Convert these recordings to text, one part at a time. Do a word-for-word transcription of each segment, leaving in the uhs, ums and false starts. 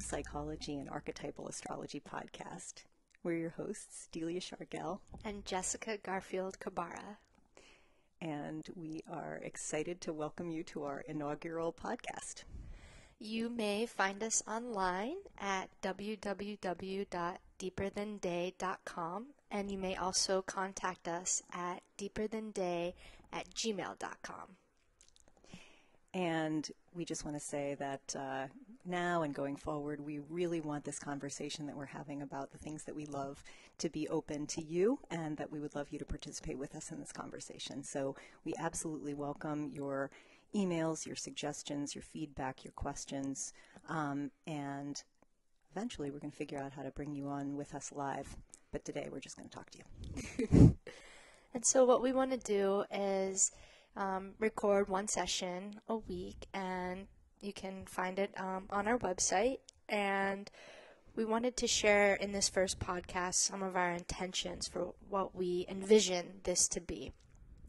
Psychology and Archetypal Astrology podcast. We're your hosts, Delia Shargel and Jessica Garfield-Kabbara. And we are excited to welcome you to our inaugural podcast. You may find us online at w w w dot deeper than day dot com, and you may also contact us at deeper than day at gmail dot com. And we just want to say that uh, now and going forward, we really want this conversation that we're having about the things that we love to be open to you, and that we would love you to participate with us in this conversation. So we absolutely welcome your emails, your suggestions, your feedback, your questions, um, and eventually we're going to figure out how to bring you on with us live. But today we're just going to talk to you. And so what we want to do is Um, record one session a week, and you can find it um, on our website. And we wanted to share in this first podcast some of our intentions for what we envision this to be.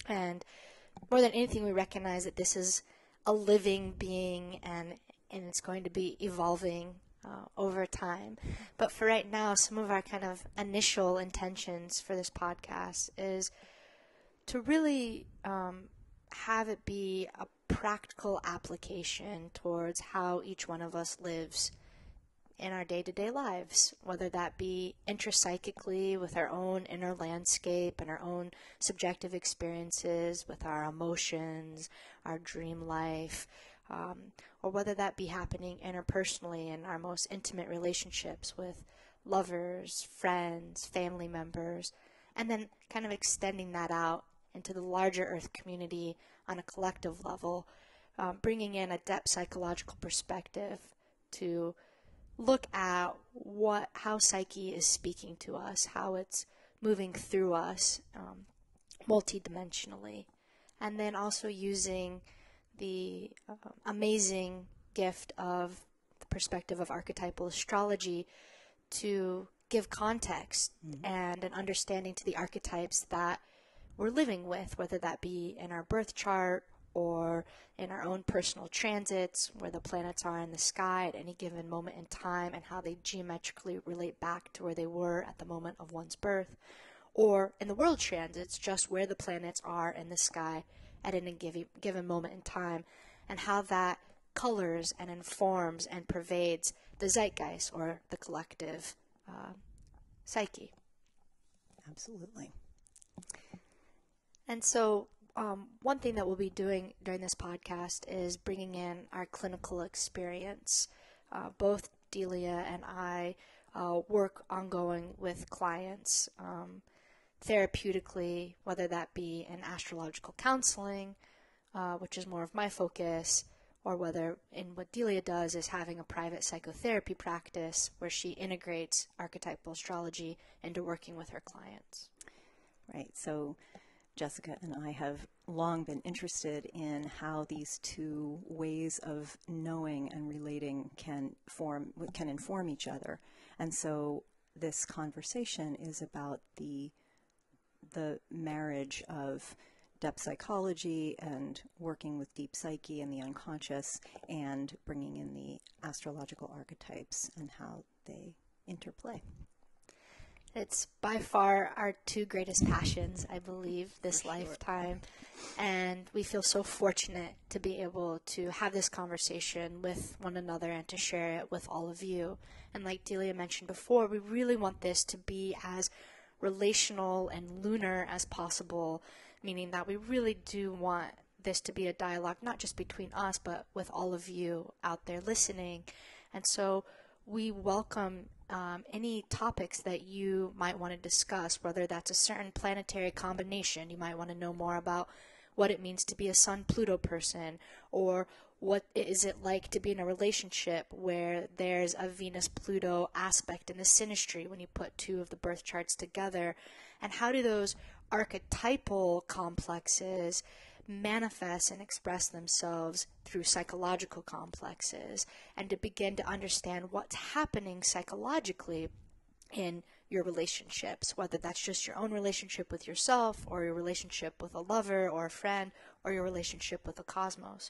And more than anything, we recognize that this is a living being, and and it's going to be evolving uh, over time. But for right now, some of our kind of initial intentions for this podcast is to really um, have it be a practical application towards how each one of us lives in our day-to-day lives, whether that be intrapsychically with our own inner landscape and our own subjective experiences, with our emotions, our dream life, um, or whether that be happening interpersonally in our most intimate relationships with lovers, friends, family members, and then kind of extending that out into the larger Earth community on a collective level, um, bringing in a depth psychological perspective to look at what how psyche is speaking to us, how it's moving through us um, multidimensionally, and then also using the uh, amazing gift of the perspective of archetypal astrology to give context mm-hmm. and an understanding to the archetypes that we're living with, whether that be in our birth chart or in our own personal transits, where the planets are in the sky at any given moment in time and how they geometrically relate back to where they were at the moment of one's birth, or in the world transits, just where the planets are in the sky at any given moment in time, and how that colors and informs and pervades the zeitgeist or the collective uh, psyche. Absolutely. And so um, one thing that we'll be doing during this podcast is bringing in our clinical experience. Uh, both Delia and I uh, work ongoing with clients um, therapeutically, whether that be in astrological counseling, uh, which is more of my focus, or whether in what Delia does is having a private psychotherapy practice where she integrates archetypal astrology into working with her clients. Right. So Jessica and I have long been interested in how these two ways of knowing and relating can form, can inform each other. And so this conversation is about the, the marriage of depth psychology and working with deep psyche and the unconscious, and bringing in the astrological archetypes and how they interplay. It's by far our two greatest passions, I believe, this For lifetime. Sure. And we feel so fortunate to be able to have this conversation with one another and to share it with all of you. And like Delia mentioned before, we really want this to be as relational and lunar as possible, meaning that we really do want this to be a dialogue, not just between us, but with all of you out there listening. And so we welcome Um, any topics that you might want to discuss, whether that's a certain planetary combination. You might want to know more about what it means to be a Sun-Pluto person, or what is it like to be in a relationship where there's a Venus-Pluto aspect in the synastry when you put two of the birth charts together, and how do those archetypal complexes manifest and express themselves through psychological complexes, and to begin to understand what's happening psychologically in your relationships, whether that's just your own relationship with yourself, or your relationship with a lover or a friend, or your relationship with the cosmos.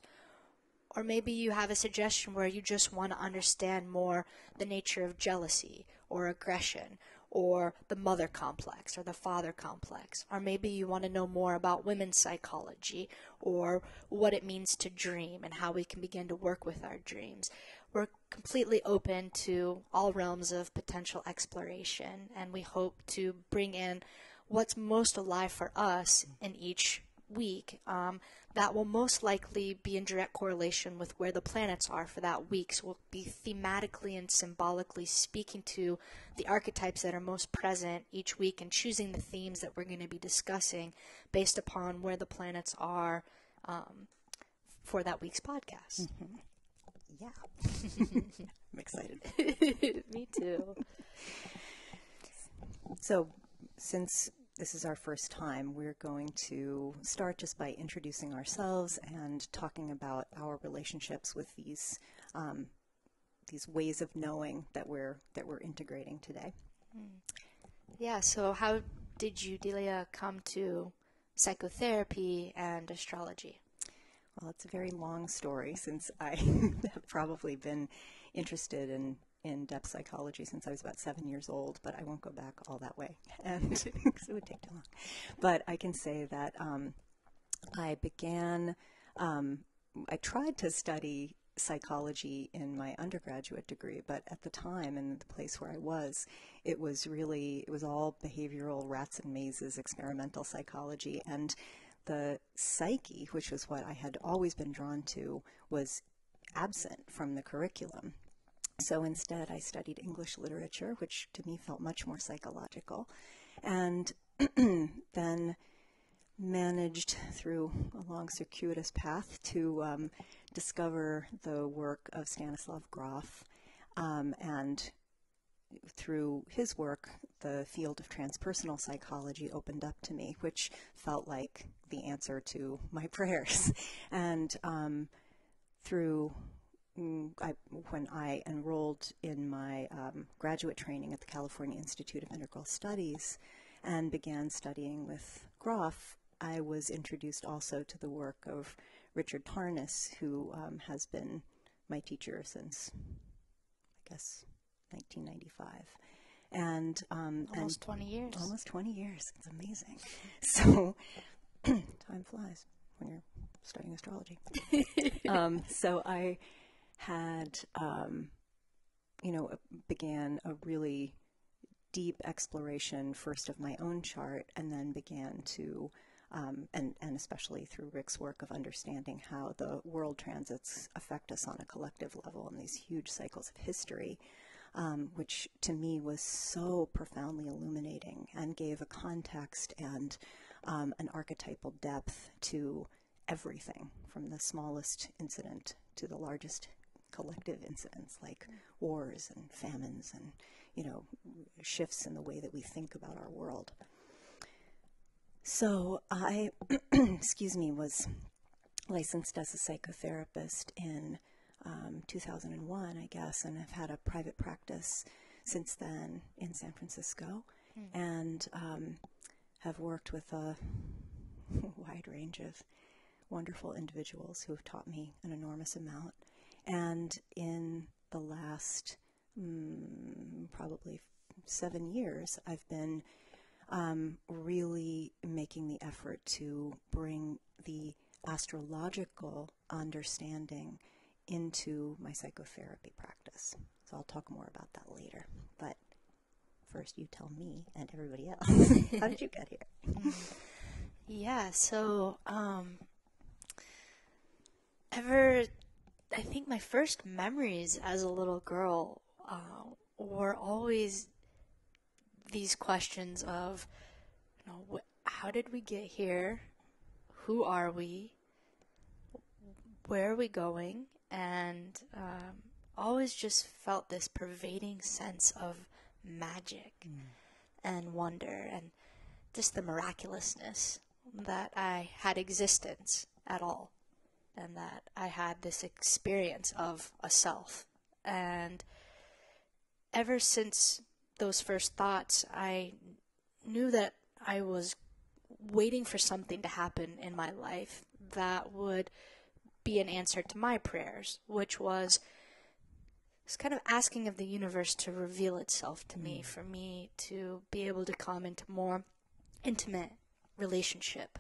Or maybe you have a suggestion where you just want to understand more the nature of jealousy or aggression, or the mother complex or the father complex. Or maybe you want to know more about women's psychology, or what it means to dream and how we can begin to work with our dreams. We're completely open to all realms of potential exploration, and we hope to bring in what's most alive for us in each week um, that will most likely be in direct correlation with where the planets are for that week. So we'll be thematically and symbolically speaking to the archetypes that are most present each week and choosing the themes that we're going to be discussing based upon where the planets are um, for that week's podcast. Mm-hmm. Yeah. I'm excited. Me too. So since this is our first time, we're going to start just by introducing ourselves and talking about our relationships with these um, these ways of knowing that we're that we're integrating today. Yeah. So, how did you, Delia, come to psychotherapy and astrology? Well, it's a very long story, since I have probably been interested in. in-depth psychology since I was about seven years old, but I won't go back all that way, and because it would take too long. But I can say that um, I began, um, I tried to study psychology in my undergraduate degree, but at the time and the place where I was, it was really, it was all behavioral rats and mazes, experimental psychology, and the psyche, which was what I had always been drawn to, was absent from the curriculum. So instead, I studied English literature, which to me felt much more psychological, and then managed through a long circuitous path to um, discover the work of Stanislav Grof, um, and through his work, the field of transpersonal psychology opened up to me, which felt like the answer to my prayers. And um, through I, when I enrolled in my um, graduate training at the California Institute of Integral Studies and began studying with Grof, I was introduced also to the work of Richard Tarnas, who um, has been my teacher since, I guess, nineteen ninety-five. And um, almost and twenty years. Almost twenty years. It's amazing. So time flies when you're studying astrology. um, so I... had, um, you know, began a really deep exploration first of my own chart, and then began to, um, and, and especially through Rick's work of understanding how the world transits affect us on a collective level in these huge cycles of history, um, which to me was so profoundly illuminating and gave a context and um, an archetypal depth to everything from the smallest incident to the largest collective incidents like wars and famines and, you know, shifts in the way that we think about our world. So I, excuse me, was licensed as a psychotherapist in um, two thousand one, I guess, and I've had a private practice since then in San Francisco, mm-hmm. and um, have worked with a wide range of wonderful individuals who have taught me an enormous amount. And in the last mm, probably seven years, I've been um, really making the effort to bring the astrological understanding into my psychotherapy practice. So I'll talk more about that later. But first, you tell me and everybody else, how did you get here? Yeah, so... Um... Ever, I think my first memories as a little girl uh, were always these questions of, you know, wh how did we get here? who are we, where are we going, and um, always just felt this pervading sense of magic mm. and wonder and just the miraculousness that I had existence at all, and that I had this experience of a self. And ever since those first thoughts, I knew that I was waiting for something to happen in my life that would be an answer to my prayers, which was it's kind of asking of the universe to reveal itself to me, for me to be able to come into more intimate relationship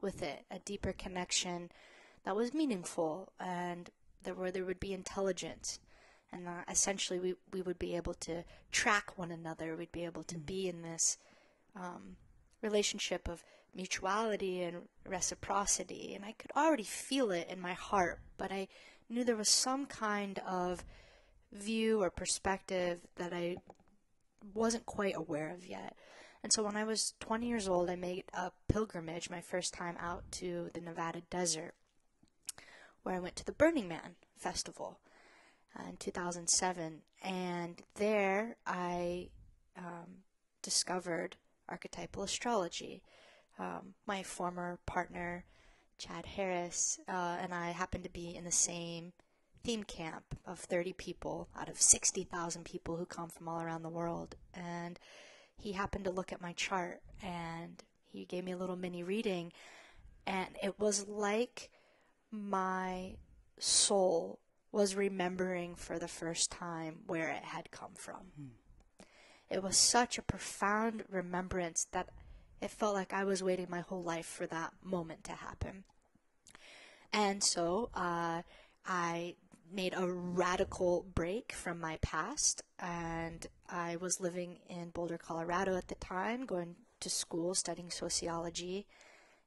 with it, a deeper connection that was meaningful, and there were there would be intelligence, and uh, essentially we we would be able to track one another. We'd be able to mm. be in this um, relationship of mutuality and reciprocity, and I could already feel it in my heart, but I knew there was some kind of view or perspective that I wasn't quite aware of yet. And so when I was twenty years old, I made a pilgrimage, my first time out to the Nevada desert, where I went to the Burning Man Festival uh, in two thousand seven. And there I um, discovered archetypal astrology. Um, my former partner, Chad Harris, uh, and I happened to be in the same theme camp of thirty people out of sixty thousand people who come from all around the world. And he happened to look at my chart, and he gave me a little mini reading, and it was like my soul was remembering for the first time where it had come from. Mm. It was such a profound remembrance that it felt like I was waiting my whole life for that moment to happen. And so uh, I made a radical break from my past, and I was living in Boulder, Colorado at the time, going to school, studying sociology,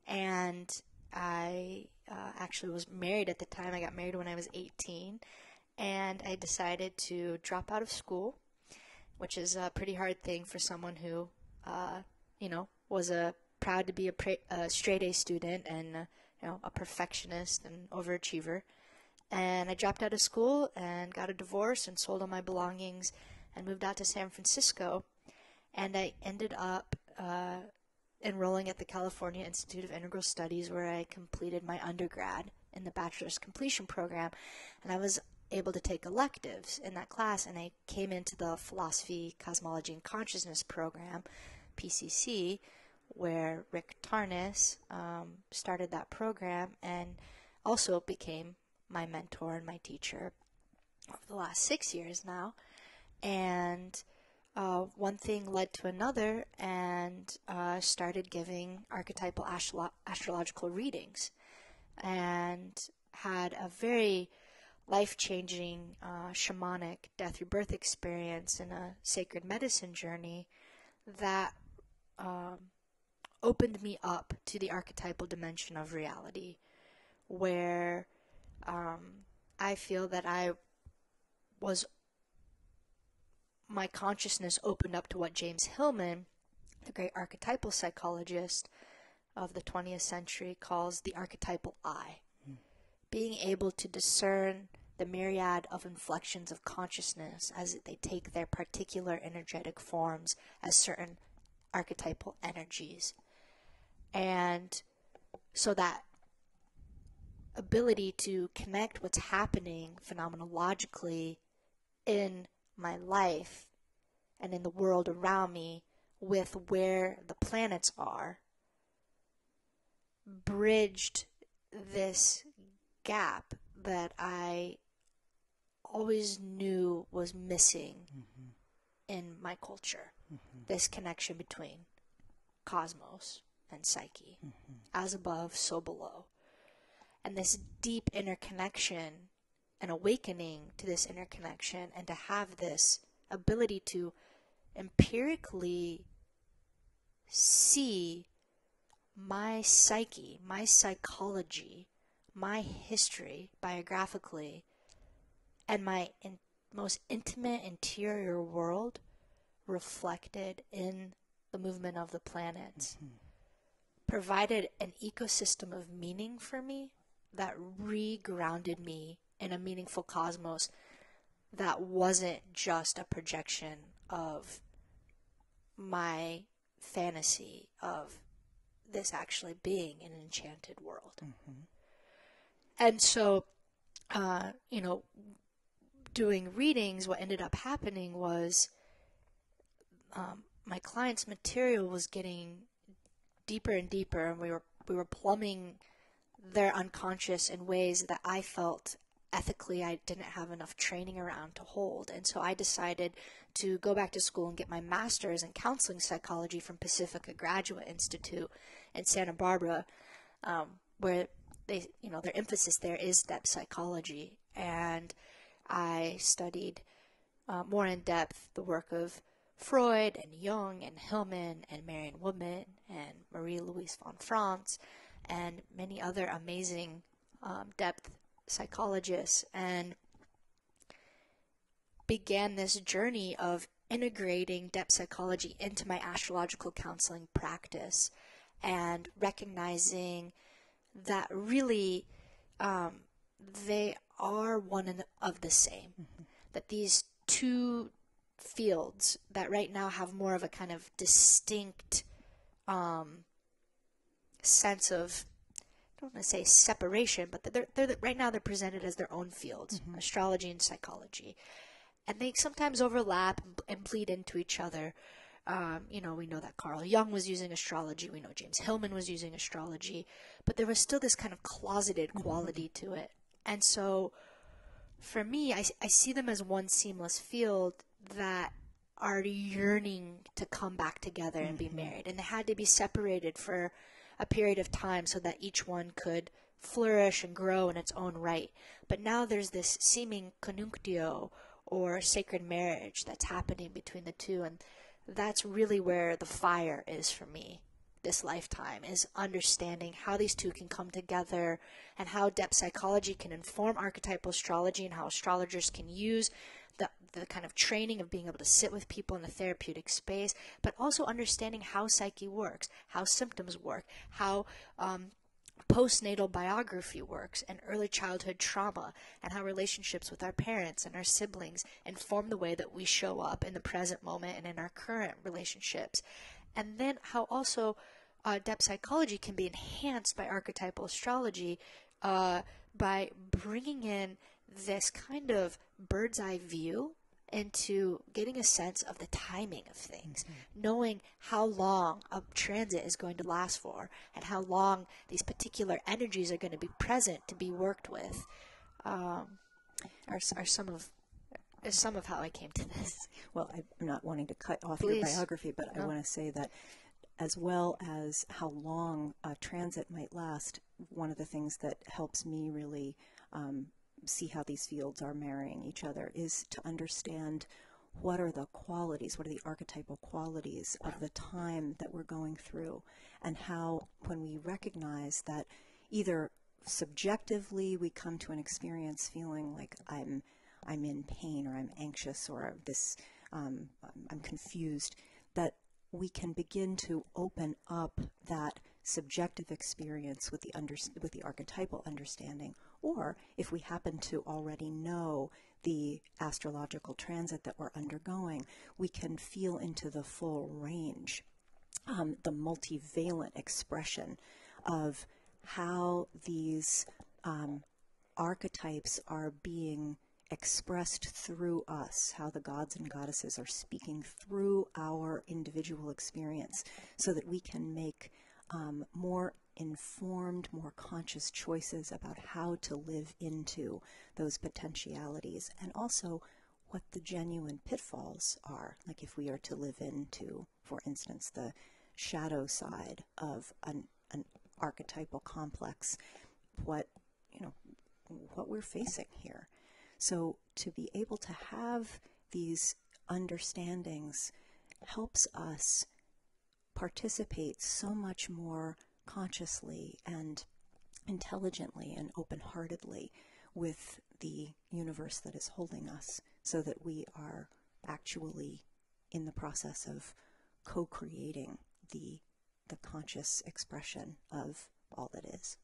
and I uh, actually was married at the time. I got married when I was eighteen, and I decided to drop out of school, which is a pretty hard thing for someone who, uh, you know, was a proud to be a, pra a straight A student and, uh, you know, a perfectionist and overachiever. And I dropped out of school and got a divorce and sold all my belongings and moved out to San Francisco. And I ended up uh, enrolling at the California Institute of Integral Studies, where I completed my undergrad in the bachelor's completion program. And I was able to take electives in that class, and I came into the Philosophy, Cosmology, and Consciousness program, P C C, where Rick Tarnas um, started that program and also became my mentor and my teacher over the last six years now. And uh, one thing led to another, and I uh, started giving archetypal astro astrological readings, and had a very life-changing uh, shamanic death-rebirth experience and a sacred medicine journey that um, opened me up to the archetypal dimension of reality, where Um, I feel that I was, my consciousness opened up to what James Hillman, the great archetypal psychologist of the twentieth century, calls the archetypal eye. Mm. Being able to discern the myriad of inflections of consciousness as they take their particular energetic forms as certain archetypal energies. And so that ability to connect what's happening phenomenologically in my life and in the world around me with where the planets are bridged this gap that I always knew was missing mm-hmm. in my culture, mm-hmm. this connection between cosmos and psyche, mm-hmm. as above, so below. And this deep interconnection and awakening to this interconnection, and to have this ability to empirically see my psyche, my psychology, my history biographically, and my in most intimate interior world reflected in the movement of the planets. Mm-hmm. provided an ecosystem of meaning for me that re-grounded me in a meaningful cosmos that wasn't just a projection of my fantasy of this actually being an enchanted world. Mm-hmm. And so, uh, you know, doing readings, what ended up happening was um, my client's material was getting deeper and deeper, and we were we were plumbing their unconscious in ways that I felt ethically I didn't have enough training around to hold. And so I decided to go back to school and get my master's in counseling psychology from Pacifica Graduate Institute in Santa Barbara, um, where they, you know, their emphasis there is depth psychology. And I studied uh, more in depth the work of Freud and Jung and Hillman and Marian Woodman and Marie Louise von Franz and many other amazing um, depth psychologists, and began this journey of integrating depth psychology into my astrological counseling practice and recognizing that really um, they are one and of the same, mm-hmm. that these two fields that right now have more of a kind of distinct um, sense of, I don't want to say separation, but they're, they're, right now they're presented as their own fields, mm-hmm. astrology and psychology. And they sometimes overlap and bleed into each other. Um, you know, we know that Carl Jung was using astrology. We know James Hillman was using astrology. But there was still this kind of closeted mm-hmm. quality to it. And so for me, I, I see them as one seamless field that are yearning to come back together and mm-hmm. be married. And they had to be separated for a period of time so that each one could flourish and grow in its own right. But now there's this seeming conjunctio or sacred marriage that's happening between the two, and that's really where the fire is for me this lifetime, is understanding how these two can come together and how depth psychology can inform archetypal astrology and how astrologers can use the, the kind of training of being able to sit with people in a therapeutic space, but also understanding how psyche works, how symptoms work, how um, postnatal biography works, and early childhood trauma, and how relationships with our parents and our siblings inform the way that we show up in the present moment and in our current relationships. And then how also uh, depth psychology can be enhanced by archetypal astrology uh, by bringing in this kind of bird's eye view into getting a sense of the timing of things, mm-hmm. knowing how long a transit is going to last for and how long these particular energies are going to be present to be worked with um, are, are some of is some of how I came to this. Well, I'm not wanting to cut off Please. Your biography, but no. I want to say that as well as how long a transit might last, one of the things that helps me really um, see how these fields are marrying each other is to understand what are the qualities, what are the archetypal qualities wow. of the time that we're going through, and how when we recognize that either subjectively we come to an experience feeling like I'm I'm in pain, or I'm anxious, or this, um, I'm confused, that we can begin to open up that subjective experience with the under, with the archetypal understanding. Or if we happen to already know the astrological transit that we're undergoing, we can feel into the full range, um, the multivalent expression of how these um, archetypes are being expressed through us, how the gods and goddesses are speaking through our individual experience, so that we can make um, more informed, more conscious choices about how to live into those potentialities, and also what the genuine pitfalls are. Like if we are to live into, for instance, the shadow side of an, an archetypal complex, what, you know, what we're facing here. So to be able to have these understandings helps us participate so much more consciously and intelligently and open-heartedly with the universe that is holding us, so that we are actually in the process of co-creating the the conscious expression of all that is.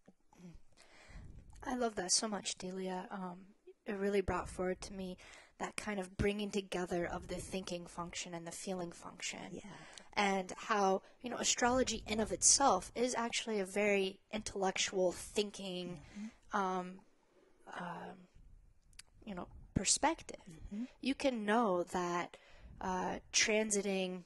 I love that so much, Delia. Um, it really brought forward to me that kind of bringing together of the thinking function and the feeling function. Yeah. And how, you know, astrology in of itself is actually a very intellectual thinking, mm-hmm. um, uh, you know, perspective. Mm-hmm. You can know that uh, transiting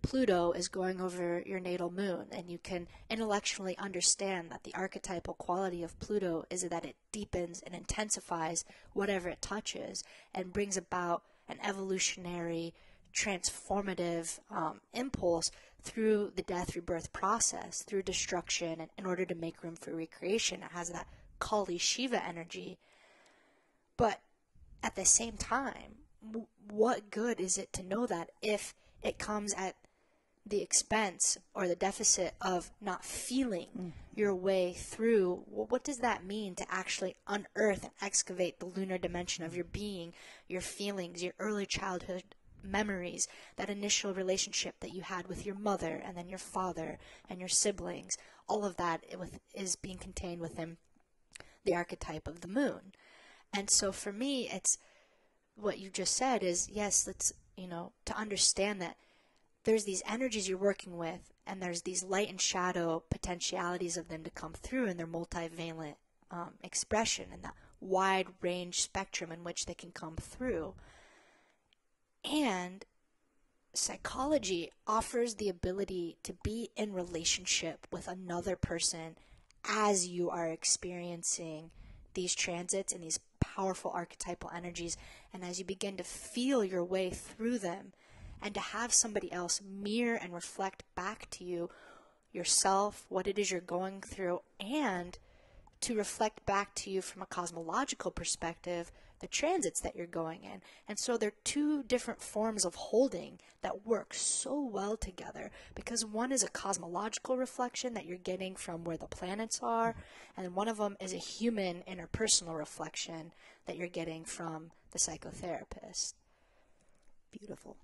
Pluto is going over your natal moon, and you can intellectually understand that the archetypal quality of Pluto is that it deepens and intensifies whatever it touches and brings about an evolutionary, transformative um, impulse through the death, rebirth process, through destruction, and in order to make room for recreation. It has that Kali Shiva energy. But at the same time, w- what good is it to know that if it comes at the expense or the deficit of not feeling mm-hmm. your way through? Well, what does that mean to actually unearth and excavate the lunar dimension of your being, your feelings, your early childhood memories, that initial relationship that you had with your mother and then your father and your siblings? All of that is being contained within the archetype of the moon. And so for me, it's what you just said is, yes, let's, you know, to understand that there's these energies you're working with, and there's these light and shadow potentialities of them to come through in their multivalent um, expression and that wide range spectrum in which they can come through. And psychology offers the ability to be in relationship with another person as you are experiencing these transits and these powerful archetypal energies. And as you begin to feel your way through them, and to have somebody else mirror and reflect back to you yourself, what it is you're going through, and to reflect back to you from a cosmological perspective, the transits that you're going in. And so they're two different forms of holding that work so well together, because one is a cosmological reflection that you're getting from where the planets are, and one of them is a human interpersonal reflection that you're getting from the psychotherapist. Beautiful.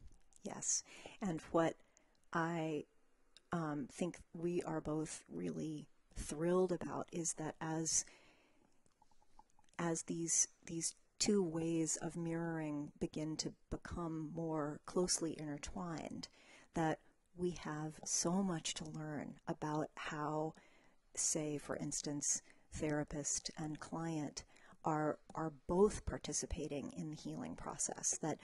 Yes. And what I um, think we are both really thrilled about is that as as these these two ways of mirroring begin to become more closely intertwined, that we have so much to learn about how, say, for instance, therapist and client are are both participating in the healing process, that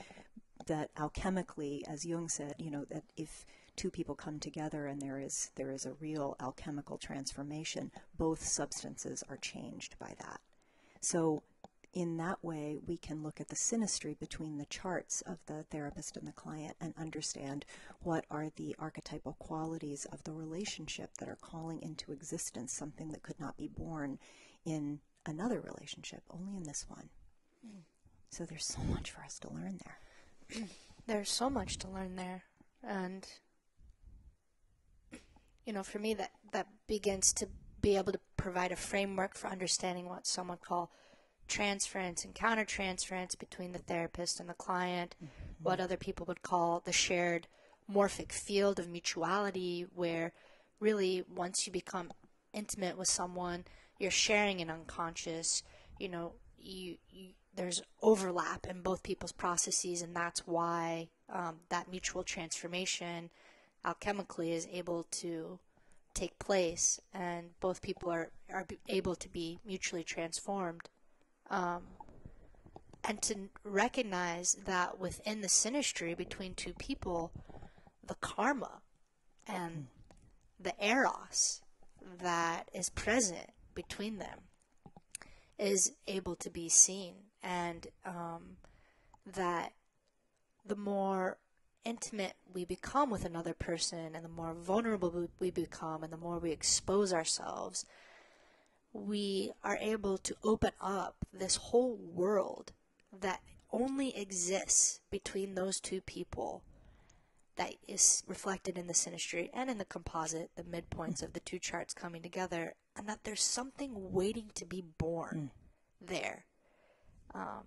that alchemically, as Jung said, you know, that if two people come together and there is there is a real alchemical transformation, both substances are changed by that. So in that way, we can look at the synastry between the charts of the therapist and the client and understand what are the archetypal qualities of the relationship that are calling into existence something that could not be born in another relationship, only in this one. Mm. So there's so much for us to learn there. There's so much to learn there. And, you know, for me, that, that begins to be able to provide a framework for understanding what some would call transference and countertransference between the therapist and the client, mm-hmm. what other people would call the shared morphic field of mutuality, where really once you become intimate with someone, you're sharing an unconscious, you know, you, you there's overlap in both people's processes, and that's why um, that mutual transformation alchemically is able to take place, and both people are, are able to be mutually transformed. Um, and to recognize that within the synastry between two people, the karma and the eros that is present between them is able to be seen. And um, that the more intimate we become with another person, and the more vulnerable we become, and the more we expose ourselves, we are able to open up this whole world that only exists between those two people, that is reflected in the synastry and in the composite, the midpoints of the two charts coming together, and that there's something waiting to be born mm. there um,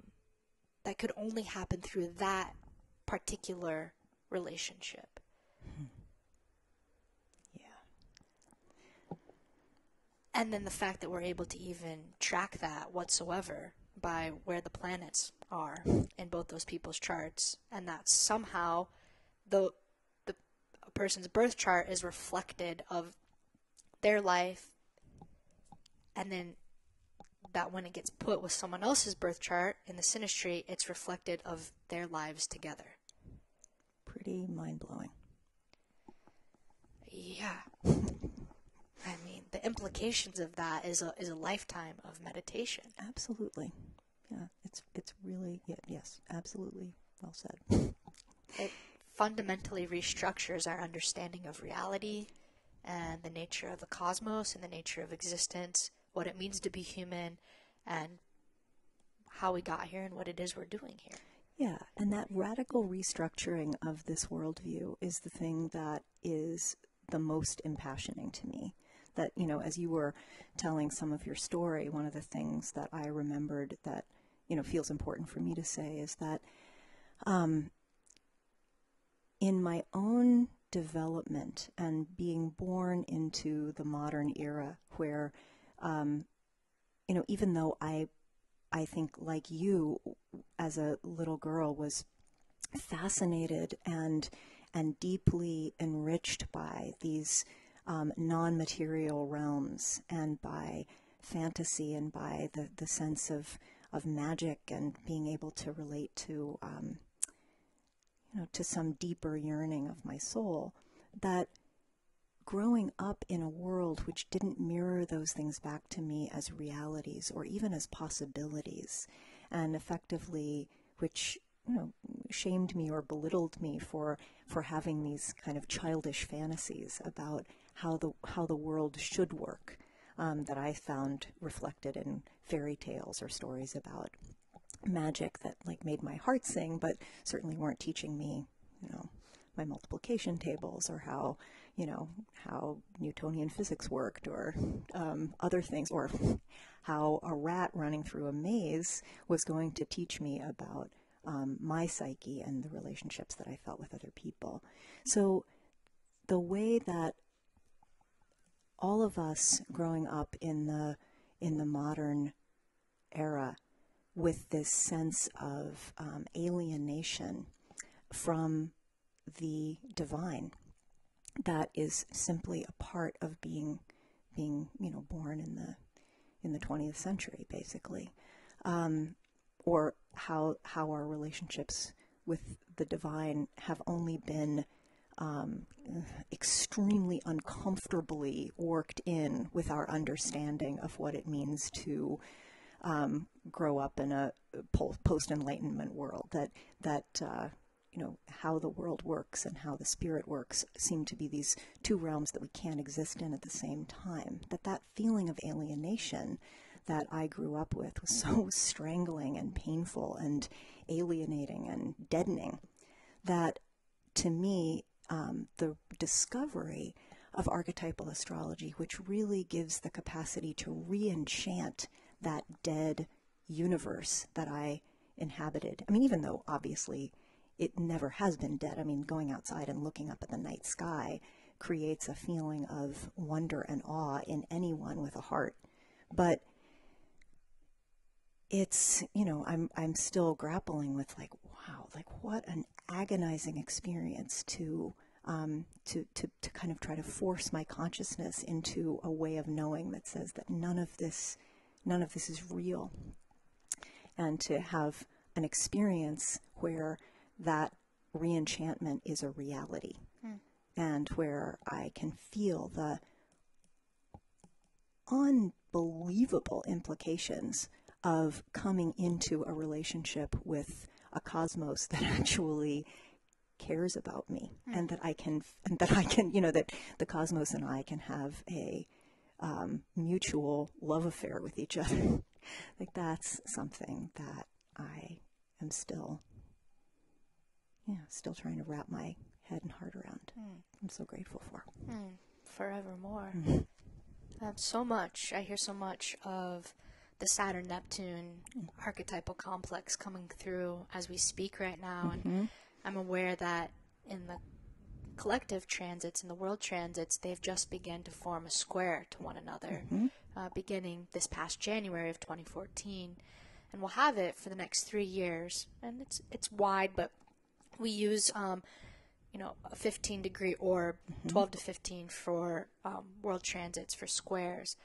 that could only happen through that particular relationship. And then the fact that we're able to even track that whatsoever by where the planets are in both those people's charts, and that somehow the the a person's birth chart is reflected of their life, and then that when it gets put with someone else's birth chart in the synastry, it's reflected of their lives together. Pretty mind-blowing. Yeah. I mean, the implications of that is a is a lifetime of meditation. Absolutely. Yeah, it's it's really, yeah, yes, absolutely, well said. It fundamentally restructures our understanding of reality and the nature of the cosmos and the nature of existence, what it means to be human, and how we got here and what it is we're doing here. Yeah, and that radical restructuring of this worldview is the thing that is the most impassioning to me. That, you know, as you were telling some of your story, one of the things that I remembered that, you know, feels important for me to say is that um, in my own development and being born into the modern era where, um, you know, even though I, I think like you as a little girl was fascinated and, and deeply enriched by these Um, non-material realms and by fantasy and by the, the sense of, of magic and being able to relate to, um, you know, to some deeper yearning of my soul, that growing up in a world which didn't mirror those things back to me as realities or even as possibilities, and effectively which, you know, shamed me or belittled me for, for having these kind of childish fantasies about how the how the world should work, um, that I found reflected in fairy tales or stories about magic that like made my heart sing, but certainly weren't teaching me, you know, my multiplication tables or how, you know, how Newtonian physics worked or um, other things, or how a rat running through a maze was going to teach me about um, my psyche and the relationships that I felt with other people. So the way that all of us growing up in the in the modern era with this sense of um, alienation from the divine that is simply a part of being being you know born in the in the twentieth century, basically, um, or how how our relationships with the divine have only been Um, extremely uncomfortably worked in with our understanding of what it means to um, grow up in a post-Enlightenment world. That that uh, you know, how the world works and how the spirit works seem to be these two realms that we can't exist in at the same time. That that feeling of alienation that I grew up with was so strangling and painful and alienating and deadening that, to me, Um, the discovery of archetypal astrology, which really gives the capacity to re-enchant that dead universe that I inhabited. I mean, even though obviously it never has been dead. I mean, going outside and looking up at the night sky creates a feeling of wonder and awe in anyone with a heart. But it's, you know, I'm, I'm still grappling with like, wow, like what an agonizing experience to, um, to, to, to kind of try to force my consciousness into a way of knowing that says that none of this, none of this is real. And to have an experience where that reenchantment is a reality, mm. and where I can feel the unbelievable implications of coming into a relationship with a cosmos that actually cares about me, mm. and that I can, and that I can, you know, that the cosmos and I can have a um, mutual love affair with each other. Like that's something that I am still, yeah, still trying to wrap my head and heart around. Mm. I'm so grateful for. Mm. Forevermore. Mm. Um, so much. I hear so much of the Saturn-Neptune archetypal complex coming through as we speak right now. Mm-hmm. And I'm aware that in the collective transits, in the world transits, they've just begun to form a square to one another, mm-hmm. uh, beginning this past January of twenty fourteen, and we'll have it for the next three years. And it's it's wide, but we use um, you know, a fifteen degree orb, mm-hmm. twelve to fifteen for um, world transits, for squares,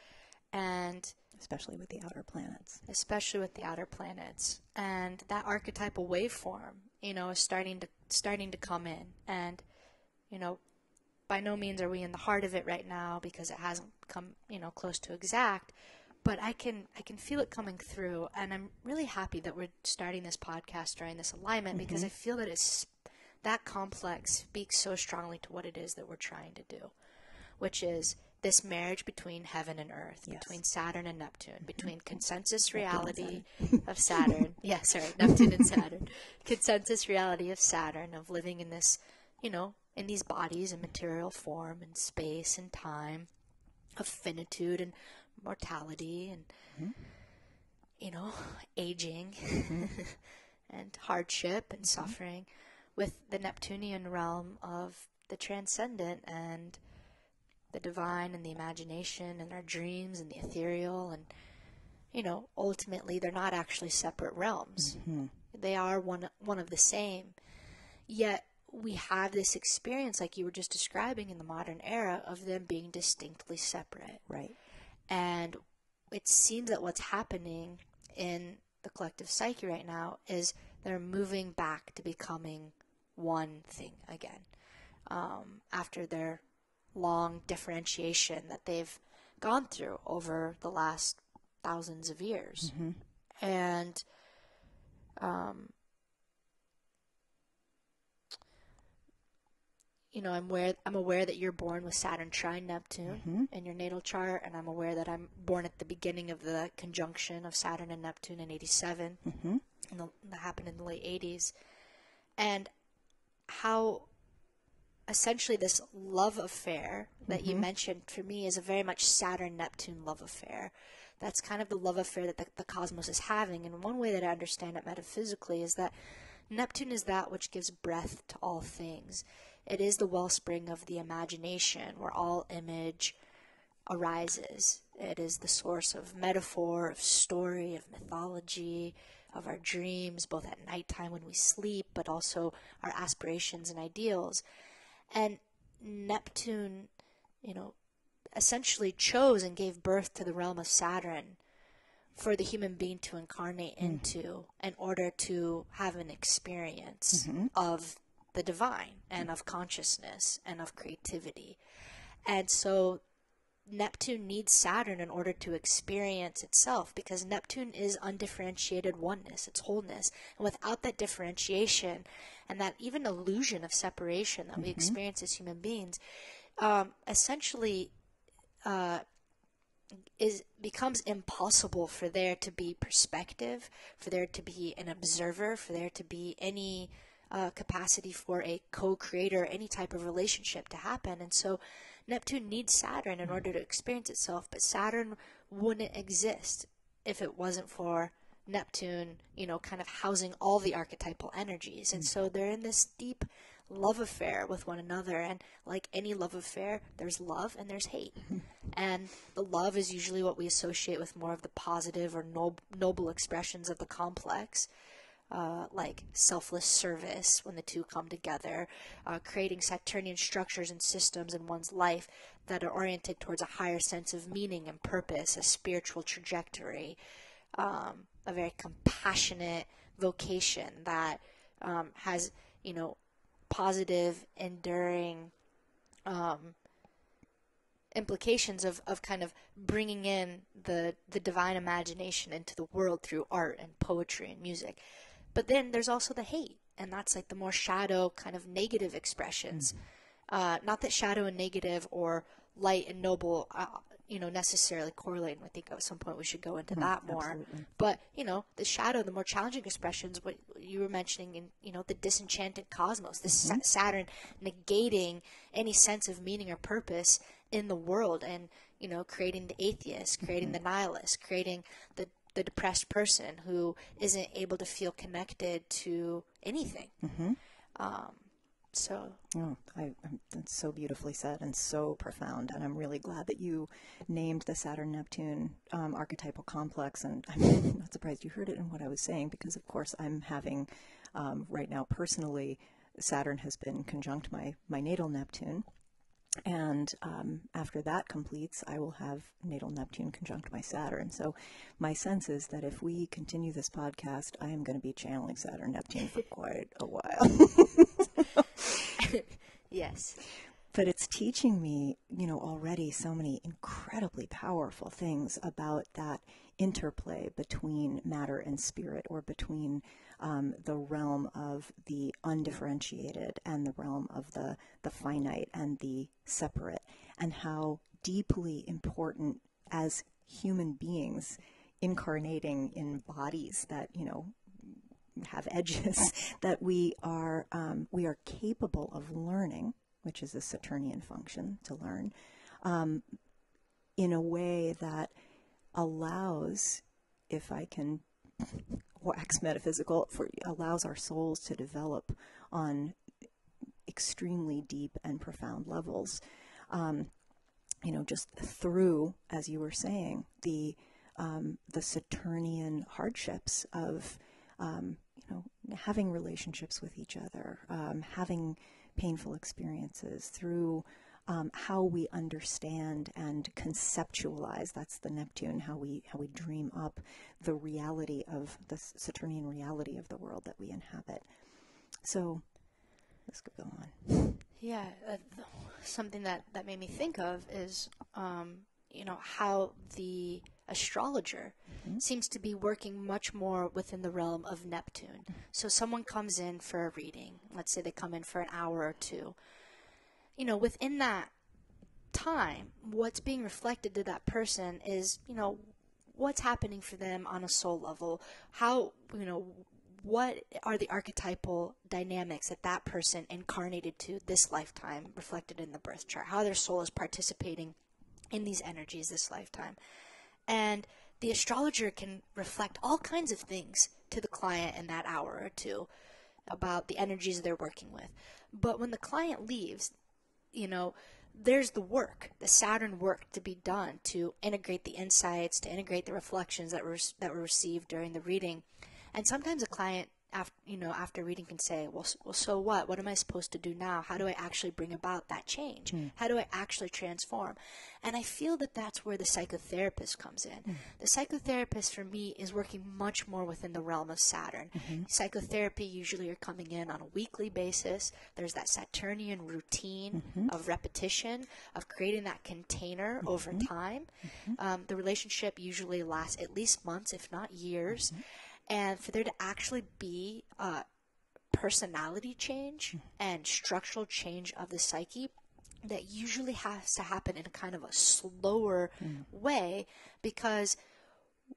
and especially with the outer planets. Especially with the outer planets, and that archetypal waveform, you know, is starting to starting to come in, and you know, by no means are we in the heart of it right now because it hasn't come, you know, close to exact, but I can I can feel it coming through, and I'm really happy that we're starting this podcast during this alignment, mm-hmm. because I feel that it's that complex speaks so strongly to what it is that we're trying to do, which is this marriage between heaven and earth, yes. between Saturn and Neptune, mm-hmm. between consensus reality of Saturn. yeah, sorry, Neptune and Saturn. Consensus reality of Saturn, of living in this, you know, in these bodies in material form and space and time, of finitude and mortality and, mm-hmm. you know, aging mm-hmm. and hardship and mm-hmm. suffering, with the Neptunian realm of the transcendent and the divine and the imagination and our dreams and the ethereal. And, you know, ultimately they're not actually separate realms. Mm-hmm. They are one, one of the same. Yet we have this experience, like you were just describing, in the modern era of them being distinctly separate. Right. And it seems that what's happening in the collective psyche right now is they're moving back to becoming one thing again, um, after their long differentiation that they've gone through over the last thousands of years. Mm-hmm. And um, you know, I'm aware, I'm aware that you're born with Saturn trine Neptune mm-hmm. in your natal chart, and I'm aware that I'm born at the beginning of the conjunction of Saturn and Neptune in eighty-seven, mm-hmm. and the, that happened in the late eighties, and how essentially this love affair that mm-hmm. you mentioned for me is a very much Saturn-Neptune love affair. That's kind of the love affair that the, the cosmos is having. And one way that I understand it metaphysically is that Neptune is that which gives breath to all things. It is the wellspring of the imagination, where all image arises. It is the source of metaphor, of story, of mythology, of our dreams, both at nighttime when we sleep, but also our aspirations and ideals. And Neptune, you know, essentially chose and gave birth to the realm of Saturn for the human being to incarnate mm-hmm. into, in order to have an experience mm-hmm. of the divine and mm-hmm. of consciousness and of creativity. And so Neptune needs Saturn in order to experience itself, because Neptune is undifferentiated oneness, it's wholeness. And without that differentiation and that even illusion of separation that mm-hmm. we experience as human beings, um, essentially uh, is becomes impossible for there to be perspective, for there to be an observer, for there to be any uh, capacity for a co-creator, any type of relationship to happen. And so Neptune needs Saturn in order to experience itself, but Saturn wouldn't exist if it wasn't for Neptune, you know, kind of housing all the archetypal energies. And so they're in this deep love affair with one another. And like any love affair, there's love and there's hate. And the love is usually what we associate with more of the positive or nob- noble expressions of the complex. Uh, like selfless service, when the two come together, uh, creating Saturnian structures and systems in one's life that are oriented towards a higher sense of meaning and purpose, a spiritual trajectory, um, a very compassionate vocation that um, has, you know, positive, enduring um, implications of, of kind of bringing in the, the divine imagination into the world through art and poetry and music. But then there's also the hate, and that's like the more shadow kind of negative expressions. Mm-hmm. Uh, not that shadow and negative or light and noble, uh, you know, necessarily correlate. And I think at some point we should go into mm-hmm. that more. Absolutely. But, you know, the shadow, the more challenging expressions, what you were mentioning in, you know, the disenchanted cosmos, the mm-hmm. Saturn negating any sense of meaning or purpose in the world, and, you know, creating the atheist, creating mm-hmm. the nihilist, creating the the depressed person who isn't able to feel connected to anything. Mm-hmm. Um, So oh, I, that's so beautifully said and so profound. And I'm really glad that you named the Saturn-Neptune um, archetypal complex. And I'm not surprised you heard it in what I was saying, because of course I'm having um, right now personally, Saturn has been conjunct my, my natal Neptune. And um, after that completes, I will have natal Neptune conjunct my Saturn. So my sense is that if we continue this podcast, I am going to be channeling Saturn Neptune for quite a while. Yes. But it's teaching me, you know, already so many incredibly powerful things about that interplay between matter and spirit, or between um, the realm of the undifferentiated and the realm of the, the finite and the separate, and how deeply important as human beings incarnating in bodies that, you know, have edges, that we are, um, we are capable of learning, which is a Saturnian function to learn, um, in a way that allows, if I can wax metaphysical, for, allows our souls to develop on extremely deep and profound levels. Um, you know, just through, as you were saying, the um, the Saturnian hardships of um, you know, having relationships with each other, um, having painful experiences, through um, how we understand and conceptualize, that's the Neptune, how we how we dream up the reality of the Saturnian reality of the world that we inhabit. So this could go on. Yeah, uh, something that that made me think of is um, you know, how the astrologer mm-hmm. seems to be working much more within the realm of Neptune. So someone comes in for a reading. Let's say they come in for an hour or two. You know, within that time, what's being reflected to that person is, you know, what's happening for them on a soul level. How, you know, what are the archetypal dynamics that that person incarnated to this lifetime reflected in the birth chart? How their soul is participating in these energies this lifetime. And the astrologer can reflect all kinds of things to the client in that hour or two about the energies they're working with. But when the client leaves, you know, there's the work, the Saturn work to be done to integrate the insights, to integrate the reflections that were that were received during the reading. And sometimes a client, after, you know, after reading can say, well, well, so what? What am I supposed to do now? How do I actually bring about that change? Mm. How do I actually transform? And I feel that that's where the psychotherapist comes in. Mm. The psychotherapist for me is working much more within the realm of Saturn. Mm-hmm. Psychotherapy usually are coming in on a weekly basis. There's that Saturnian routine mm-hmm. of repetition, of creating that container mm-hmm. over time. Mm-hmm. Um, the relationship usually lasts at least months, if not years. Mm-hmm. And for there to actually be uh, personality change and structural change of the psyche, that usually has to happen in a kind of a slower mm. way, because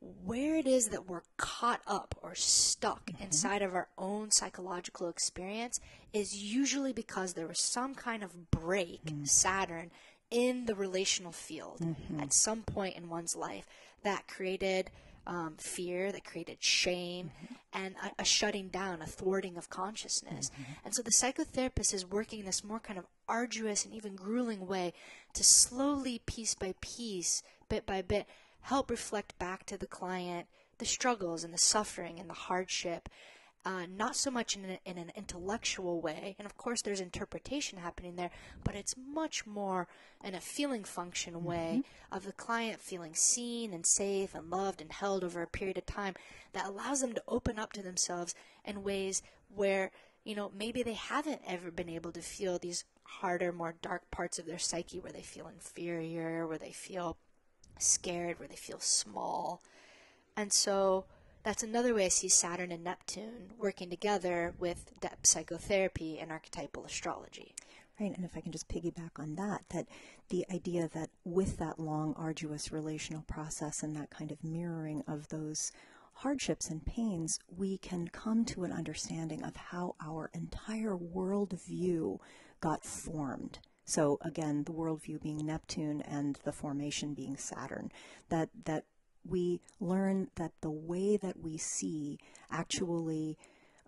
where it is that we're caught up or stuck mm-hmm. inside of our own psychological experience is usually because there was some kind of break, mm. Saturn, in the relational field mm-hmm. at some point in one's life that created Um, fear, that created shame, mm-hmm. and a, a shutting down, a thwarting of consciousness. Mm-hmm. And so the psychotherapist is working in this more kind of arduous and even grueling way to slowly, piece by piece, bit by bit, help reflect back to the client the struggles and the suffering and the hardship, uh, not so much in, a, in an intellectual way. And of course there's interpretation happening there, but it's much more in a feeling function mm-hmm. way of the client feeling seen and safe and loved and held over a period of time that allows them to open up to themselves in ways where, you know, maybe they haven't ever been able to feel these harder, more dark parts of their psyche, where they feel inferior, where they feel scared, where they feel small. And so that's another way I see Saturn and Neptune working together with depth psychotherapy and archetypal astrology. Right, and if I can just piggyback on that, that the idea that with that long, arduous relational process and that kind of mirroring of those hardships and pains, we can come to an understanding of how our entire worldview got formed. So again, the worldview being Neptune and the formation being Saturn, that that. we learn that the way that we see actually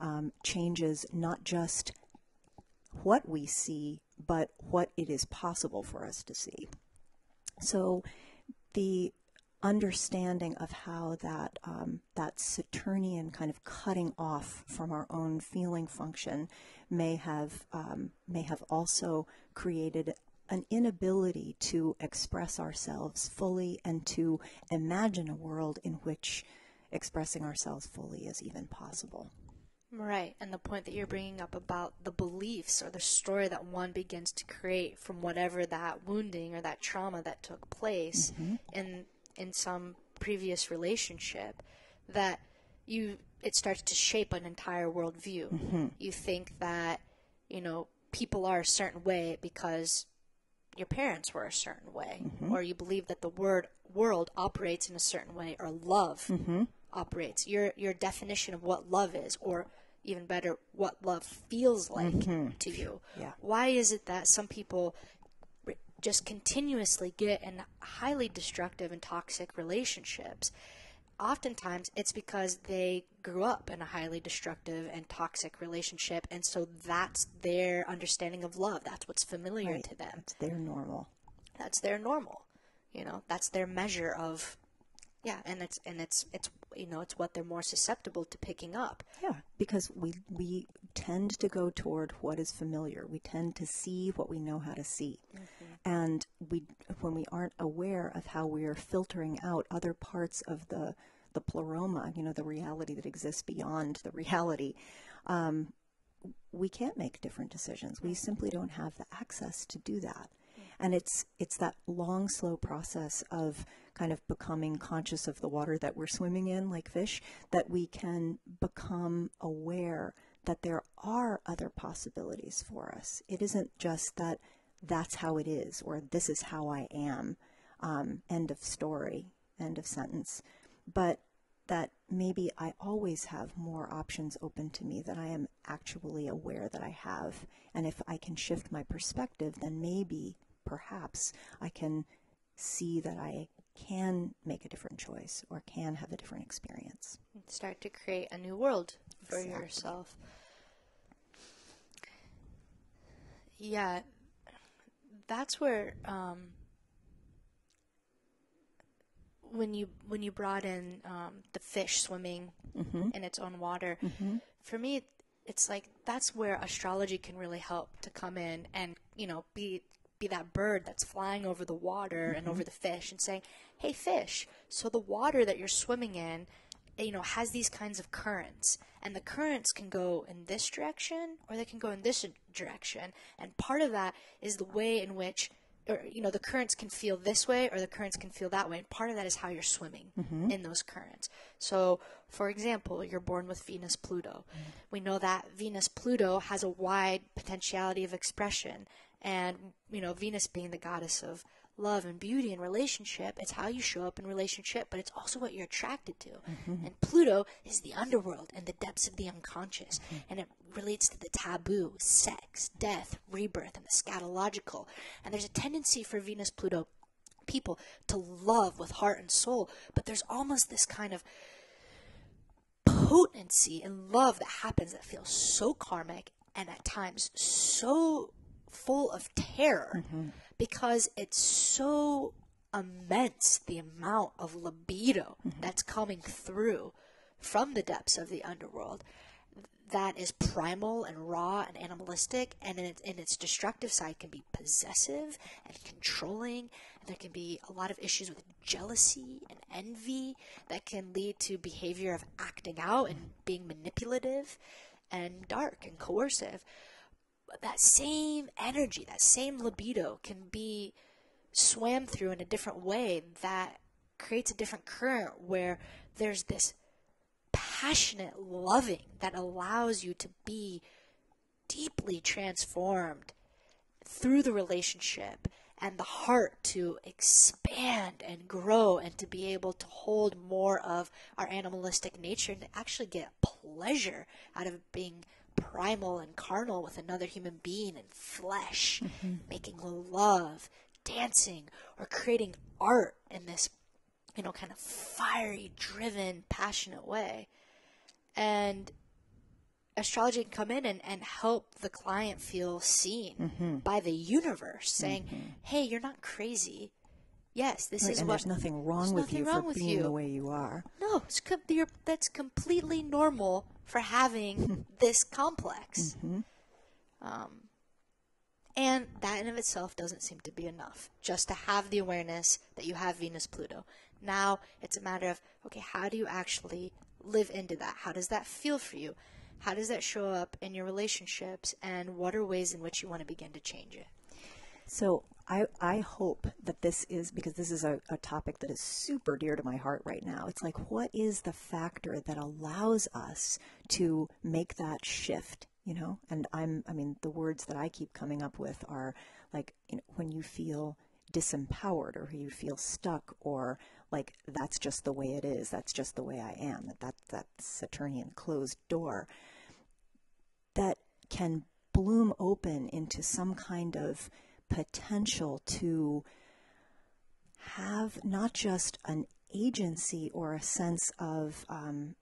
um, changes not just what we see, but what it is possible for us to see. So the understanding of how that, um, that Saturnian kind of cutting off from our own feeling function may have, um, may have also created an inability to express ourselves fully and to imagine a world in which expressing ourselves fully is even possible. Right, and the point that you're bringing up about the beliefs or the story that one begins to create from whatever that wounding or that trauma that took place mm-hmm. in in some previous relationship, that you it starts to shape an entire worldview. Mm-hmm. You think that, you know, people are a certain way because your parents were a certain way, mm-hmm. or you believe that the word world operates in a certain way, or love mm-hmm. operates. Your your definition of what love is, or even better, what love feels like mm-hmm. to you. Yeah. Why is it that some people just continuously get in highly destructive and toxic relationships? Oftentimes, it's because they grew up in a highly destructive and toxic relationship, and so that's their understanding of love. That's what's familiar right. to them. That's their normal. That's their normal. You know, that's their measure of. Yeah, and it's and it's it's you know it's what they're more susceptible to picking up. Yeah, because we we tend to go toward what is familiar. We tend to see what we know how to see, mm-hmm. and we when we aren't aware of how we are filtering out other parts of the the pleroma, you know, the reality that exists beyond the reality, um, we can't make different decisions. We simply don't have the access to do that. And it's it's that long, slow process of kind of becoming conscious of the water that we're swimming in, like fish, that we can become aware that there are other possibilities for us. It isn't just that that's how it is, or this is how I am, um, end of story, end of sentence, but that maybe I always have more options open to me than I am actually aware that I have. And if I can shift my perspective, then maybe perhaps I can see that I can make a different choice or can have a different experience. Start to create a new world for exactly. yourself. Yeah, that's where um, when you when you brought in um, the fish swimming mm-hmm. in its own water, mm-hmm. for me, it's like that's where astrology can really help to come in and, you know, be... be that bird that's flying over the water mm-hmm. and over the fish and saying, hey, fish, so the water that you're swimming in, you know, has these kinds of currents, and the currents can go in this direction or they can go in this direction. And part of that is the way in which, or, you know, the currents can feel this way or the currents can feel that way. And part of that is how you're swimming mm-hmm. in those currents. So, for example, you're born with Venus Pluto. Mm-hmm. We know that Venus Pluto has a wide potentiality of expression. And, you know, Venus being the goddess of love and beauty and relationship, it's how you show up in relationship, but it's also what you're attracted to. Mm-hmm. And Pluto is the underworld and the depths of the unconscious. Mm-hmm. And it relates to the taboo, sex, death, rebirth, and the scatological. And there's a tendency for Venus Pluto people to love with heart and soul, but there's almost this kind of potency and love that happens that feels so karmic and at times so full of terror mm-hmm. because it's so immense, the amount of libido mm-hmm. that's coming through from the depths of the underworld that is primal and raw and animalistic, and in its, in its destructive side can be possessive and controlling, and there can be a lot of issues with jealousy and envy that can lead to behavior of acting out and being manipulative and dark and coercive. That same energy, that same libido can be swam through in a different way that creates a different current where there's this passionate loving that allows you to be deeply transformed through the relationship and the heart to expand and grow and to be able to hold more of our animalistic nature and to actually get pleasure out of being primal and carnal with another human being and flesh, mm-hmm. making love, dancing, or creating art in this, you know, kind of fiery, driven, passionate way. And astrology can come in and, and help the client feel seen mm-hmm. by the universe, saying, mm-hmm. hey, you're not crazy. Yes, this right, is and what... there's nothing wrong there's with nothing you wrong for with being you. the way you are. No, it's com- you're, that's completely normal for having this complex. Mm-hmm. Um, and that in of itself doesn't seem to be enough, just to have the awareness that you have Venus-Pluto. Now it's a matter of, okay, how do you actually live into that? How does that feel for you? How does that show up in your relationships? And what are ways in which you want to begin to change it? So I, I hope that this is, because this is a, a topic that is super dear to my heart right now. It's like, what is the factor that allows us to make that shift, you know? And I'm, I mean, the words that I keep coming up with are like, you know, when you feel disempowered or you feel stuck or like, that's just the way it is. That's just the way I am. That, that, that Saturnian closed door that can bloom open into some kind of potential to have not just an agency or a sense of um,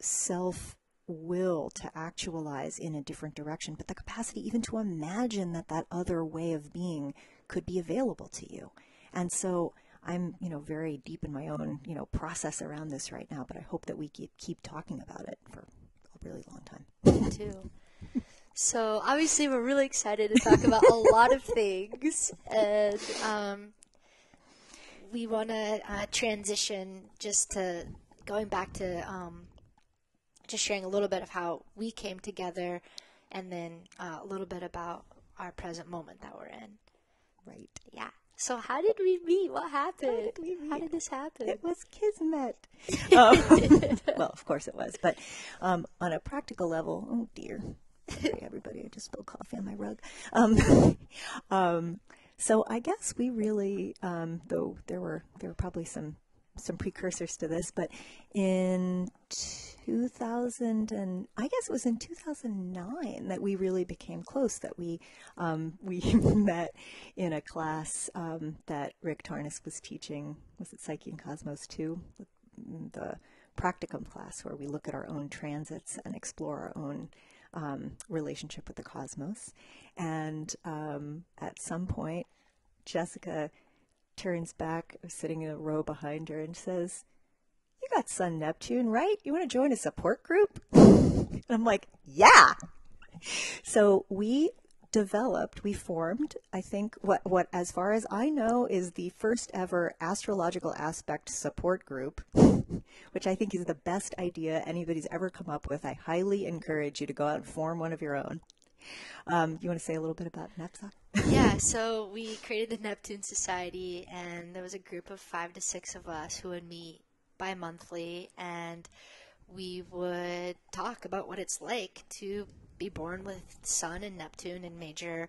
self-will to actualize in a different direction, but the capacity even to imagine that that other way of being could be available to you. And so I'm, you know, very deep in my own, you know, process around this right now, but I hope that we keep keep talking about it for a really long time. Me too. So obviously we're really excited to talk about a lot of things, and um, we want to uh, transition just to going back to um, just sharing a little bit of how we came together, and then uh, a little bit about our present moment that we're in. Right. Yeah. So how did we meet? What happened? How did, we meet? How did this happen? It was kismet. um, well, of course it was, but um, on a practical level, oh dear. Sorry, everybody, I just spilled coffee on my rug. Um, um, so I guess we really, um, though there were there were probably some some precursors to this, but in two thousand and I guess it was in two thousand nine that we really became close. That we um, we met in a class um, that Rick Tarnas was teaching. Was it Psyche and Cosmos two? The practicum class where we look at our own transits and explore our own Um, relationship with the cosmos. And um, at some point, Jessica turns back, sitting in a row behind her, and says, "You got Sun Neptune, right? You want to join a support group?" And I'm like, "Yeah." So we developed, we formed, I think, what, what as far as I know is the first ever astrological aspect support group, which I think is the best idea anybody's ever come up with. I highly encourage you to go out and form one of your own. Um, you want to say a little bit about NEPSOC? Yeah, so we created the Neptune Society, and there was a group of five to six of us who would meet bi-monthly, and we would talk about what it's like to be born with Sun and Neptune in major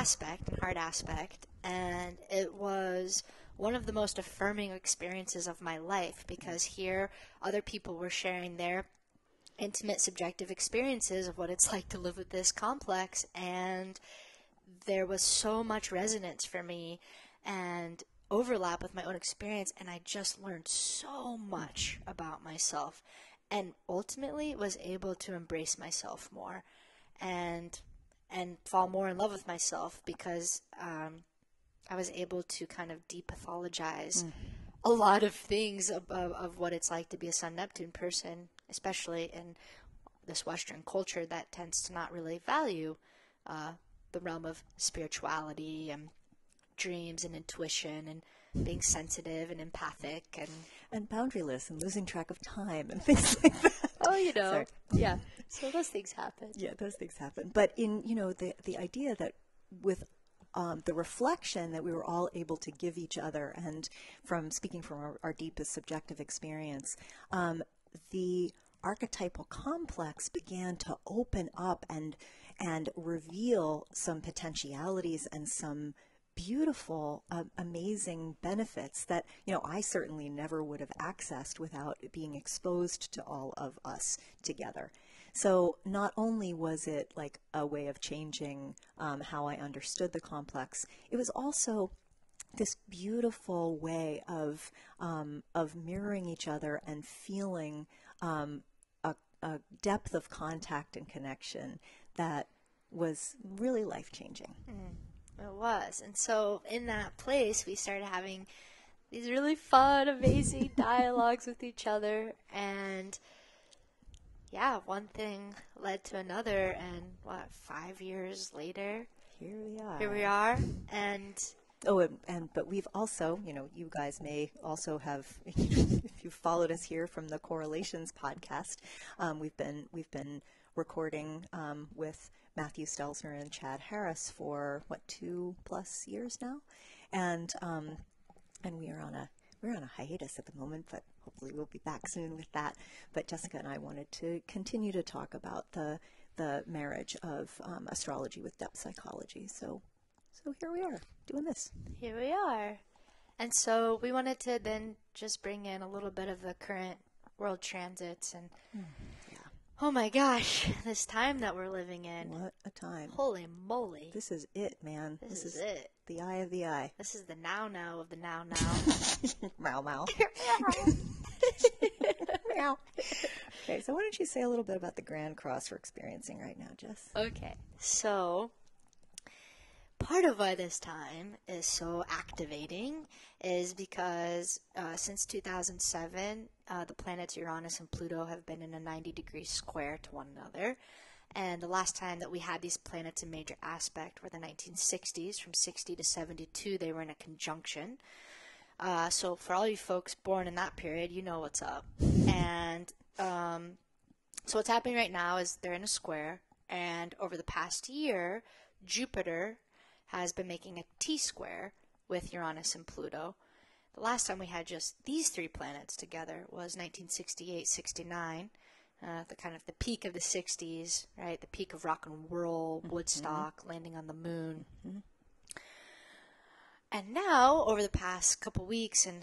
aspect, and hard aspect, and it was one of the most affirming experiences of my life, because here other people were sharing their intimate subjective experiences of what it's like to live with this complex, and there was so much resonance for me and overlap with my own experience, and I just learned so much about myself and ultimately was able to embrace myself more and and fall more in love with myself, because um I was able to kind of depathologize mm. a lot of things of, of, of what it's like to be a Sun-Neptune person, especially in this Western culture that tends to not really value uh, the realm of spirituality and dreams and intuition and being sensitive and empathic and... and boundaryless and losing track of time and things like that. Oh, you know. Sorry. Yeah. So those things happen. Yeah, those things happen. But in, you know, the the idea that with... Um, the reflection that we were all able to give each other, and from speaking from our, our deepest subjective experience, um, the archetypal complex began to open up and and reveal some potentialities and some beautiful, uh, amazing benefits that, you know, I certainly never would have accessed without being exposed to all of us together. So not only was it like a way of changing um, how I understood the complex, it was also this beautiful way of um, of mirroring each other and feeling um, a, a depth of contact and connection that was really life-changing. Mm, it was. And so in that place, we started having these really fun, amazing dialogues with each other. And yeah, one thing led to another. And what, five years later? Here we are. Here we are. And oh, and, and but we've also, you know, you guys may also have, if you've followed us here from the Correlations podcast, um, we've been we've been recording um, with Matthew Stelzer and Chad Harris for what, two plus years now, and um, and we are on a we're on a hiatus at the moment, but hopefully we'll be back soon with that. But Jessica and I wanted to continue to talk about the the marriage of um, astrology with depth psychology. So. So here we are doing this. Here we are. And so we wanted to then just bring in a little bit of the current world transits and mm, yeah. Oh my gosh, this time that we're living in. What a time. Holy moly. This is it, man. This, this is, is it. The eye of the eye. This is the now now of the now now. Meow meow. Meow. Okay, so why don't you say a little bit about the Grand Cross we're experiencing right now, Jess? Okay. So part of why this time is so activating is because uh, since two thousand seven, uh, the planets Uranus and Pluto have been in a ninety degree square to one another. And the last time that we had these planets in major aspect were the nineteen sixties. From sixty to seventy-two, they were in a conjunction. Uh, so for all you folks born in that period, you know what's up. And um, so what's happening right now is they're in a square. And over the past year, Jupiter has been making a T-square with Uranus and Pluto. The last time we had just these three planets together was nineteen sixty-eight sixty-nine, uh, the kind of the peak of the sixties, right? The peak of rock and roll, Woodstock, mm-hmm. landing on the moon. Mm-hmm. And now, over the past couple weeks, and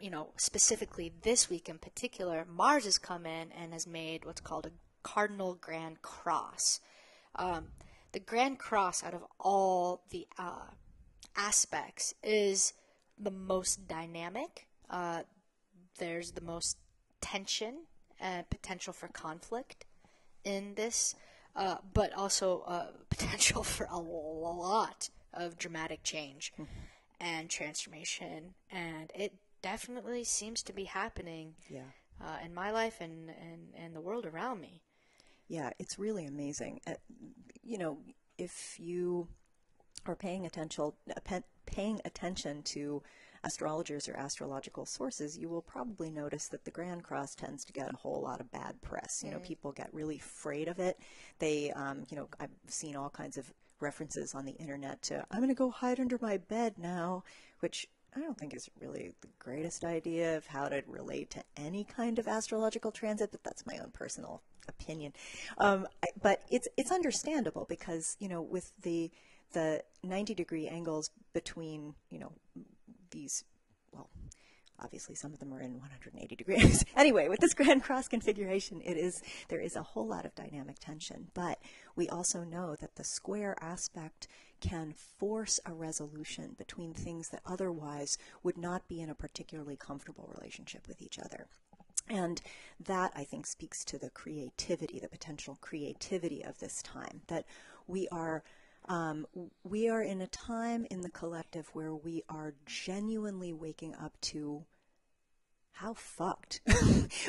you know, specifically this week in particular, Mars has come in and has made what's called a cardinal grand cross. Um, The Grand Cross, out of all the uh, aspects, is the most dynamic. Uh, there's the most tension and potential for conflict in this, uh, but also uh, potential for a lot of dramatic change mm-hmm. and transformation. And it definitely seems to be happening yeah. uh, in my life and, and, and the world around me. Yeah, it's really amazing. Uh, you know, if you are paying attention, paying attention to astrologers or astrological sources, you will probably notice that the Grand Cross tends to get a whole lot of bad press. You know, mm. people get really afraid of it. They, um, you know, I've seen all kinds of references on the internet to, I'm going to go hide under my bed now, which I don't think is really the greatest idea of how to relate to any kind of astrological transit, but that's my own personal opinion. Um, I, but it's it's understandable because, you know, with the the ninety degree angles between, you know, these, well, obviously some of them are in one hundred eighty degrees. Anyway, with this Grand Cross configuration, it is there is a whole lot of dynamic tension, but we also know that the square aspect can force a resolution between things that otherwise would not be in a particularly comfortable relationship with each other. And that, I think, speaks to the creativity, the potential creativity of this time, that we are um, we are in a time in the collective where we are genuinely waking up to how fucked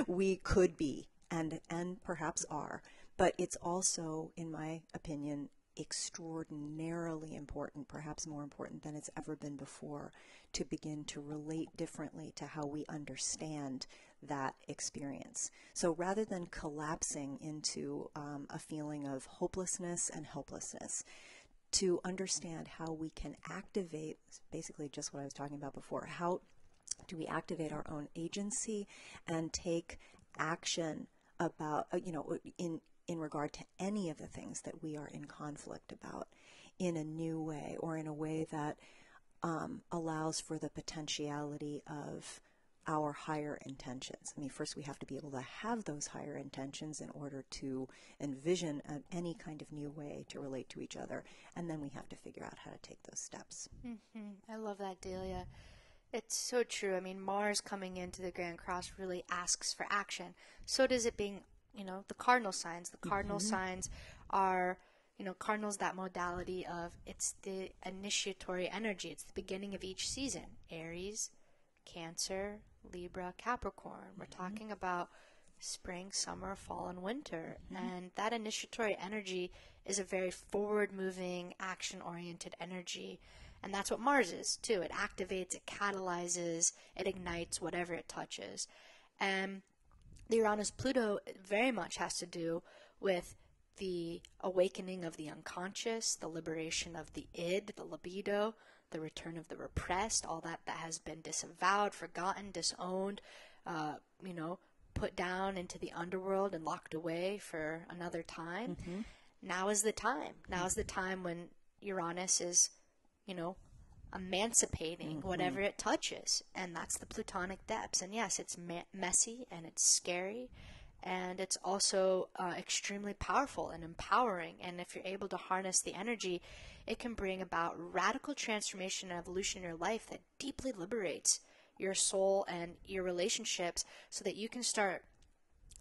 we could be and and perhaps are. But it's also, in my opinion, extraordinarily important, perhaps more important than it's ever been before, to begin to relate differently to how we understand that experience. So rather than collapsing into um, a feeling of hopelessness and helplessness, to understand how we can activate, basically just what I was talking about before, how do we activate our own agency and take action about, you know, in in regard to any of the things that we are in conflict about in a new way, or in a way that um, allows for the potentiality of our higher intentions. I mean, first we have to be able to have those higher intentions in order to envision a, any kind of new way to relate to each other, and then we have to figure out how to take those steps. Mm-hmm. I love that, Delia. It's so true. I mean, Mars coming into the Grand Cross really asks for action. So does it being you know, the cardinal signs. The cardinal mm-hmm. signs are, you know, cardinal's that modality of it's the initiatory energy. It's the beginning of each season. Aries, Cancer, Libra, Capricorn. We're mm-hmm. talking about spring, summer, fall, and winter. Mm-hmm. And that initiatory energy is a very forward-moving, action-oriented energy. And that's what Mars is, too. It activates, it catalyzes, it ignites whatever it touches. And the Uranus-Pluto very much has to do with the awakening of the unconscious, the liberation of the id, the libido, the return of the repressed, all that that has been disavowed, forgotten, disowned, uh, you know, put down into the underworld and locked away for another time. Mm-hmm. Now is the time. Now is the time when Uranus is, you know, emancipating mm-hmm. whatever it touches. And that's the Plutonic depths. And yes, it's ma- messy and it's scary. And it's also uh, extremely powerful and empowering. And if you're able to harness the energy, it can bring about radical transformation and evolution in your life that deeply liberates your soul and your relationships so that you can start